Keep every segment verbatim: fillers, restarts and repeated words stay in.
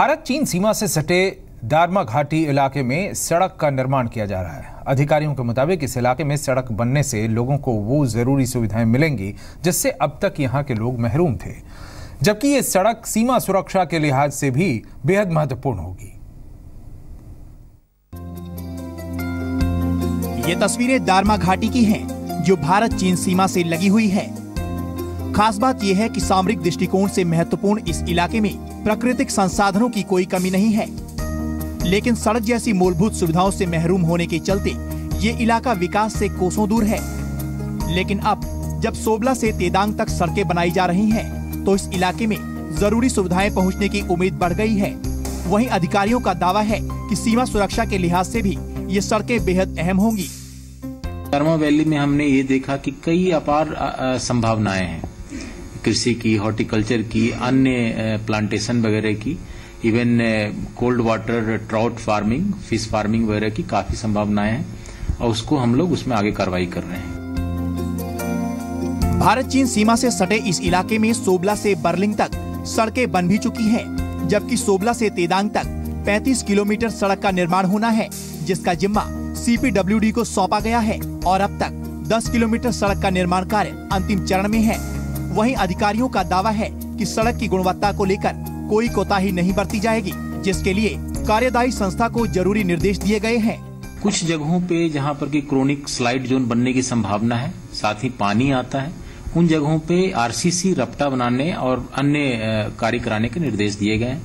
भारत चीन सीमा से सटे दार्मा घाटी इलाके में सड़क का निर्माण किया जा रहा है। अधिकारियों के मुताबिक इस इलाके में सड़क बनने से लोगों को वो जरूरी सुविधाएं मिलेंगी जिससे अब तक यहाँ के लोग महरूम थे, जबकि ये सड़क सीमा सुरक्षा के लिहाज से भी बेहद महत्वपूर्ण होगी। ये तस्वीरें दार्मा घाटी की हैं, जो भारत चीन सीमा से लगी हुई है। खास बात यह है कि सामरिक दृष्टिकोण से महत्वपूर्ण इस इलाके में प्राकृतिक संसाधनों की कोई कमी नहीं है, लेकिन सड़क जैसी मूलभूत सुविधाओं से महरूम होने के चलते ये इलाका विकास से कोसों दूर है। लेकिन अब जब सोबला से तेदांग तक सड़कें बनाई जा रही हैं, तो इस इलाके में जरूरी सुविधाएं पहुंचने की उम्मीद बढ़ गई है। वहीं अधिकारियों का दावा है कि सीमा सुरक्षा के लिहाज से भी ये सड़कें बेहद अहम होंगी। दार्मा वैली में हमने ये देखा कि कई अपार संभावनाएं हैं, कृषि की, हॉर्टिकल्चर की, अन्य प्लांटेशन वगैरह की, even cold water trout farming, fish farming वगैरह की काफी संभावनाएं हैं और उसको हम लोग उसमें आगे कार्रवाई कर रहे हैं। भारत चीन सीमा से सटे इस इलाके में सोबला से बर्लिंग तक सड़कें बन भी चुकी हैं, जबकि सोबला से तेदांग तक पैंतीस किलोमीटर सड़क का निर्माण होना है, जिसका जिम्मा सीपीडब्ल्यूडी को सौंपा गया है और अब तक दस किलोमीटर सड़क का निर्माण कार्य अंतिम चरण में है। वहीं अधिकारियों का दावा है कि सड़क की गुणवत्ता को लेकर कोई कोताही नहीं बरती जाएगी, जिसके लिए कार्यदायी संस्था को जरूरी निर्देश दिए गए हैं। कुछ जगहों पे जहाँ पर की क्रोनिक स्लाइड जोन बनने की संभावना है, साथ ही पानी आता है, उन जगहों पे आरसीसी रपटा बनाने और अन्य कार्य कराने के निर्देश दिए गए हैं।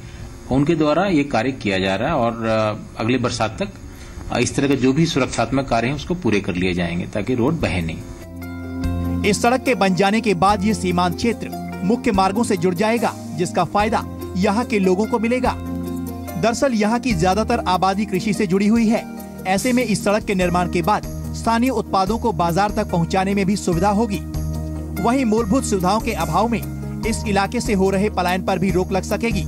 उनके द्वारा ये कार्य किया जा रहा है और अगले बरसात तक इस तरह के जो भी सुरक्षात्मक कार्य है उसको पूरे कर लिए जाएंगे ताकि रोड बहे नहीं। इस सड़क के बन जाने के बाद ये सीमांत क्षेत्र मुख्य मार्गों से जुड़ जाएगा, जिसका फायदा यहाँ के लोगों को मिलेगा। दरअसल यहाँ की ज्यादातर आबादी कृषि से जुड़ी हुई है, ऐसे में इस सड़क के निर्माण के बाद स्थानीय उत्पादों को बाजार तक पहुँचाने में भी सुविधा होगी। वहीं मूलभूत सुविधाओं के अभाव में इस इलाके से हो रहे पलायन पर भी रोक लग सकेगी,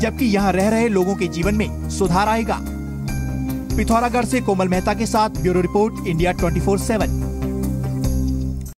जबकि यहाँ रह रहे लोगों के जीवन में सुधार आएगा। पिथौरागढ़ से कोमल मेहता के साथ bureau report, India twenty four seven.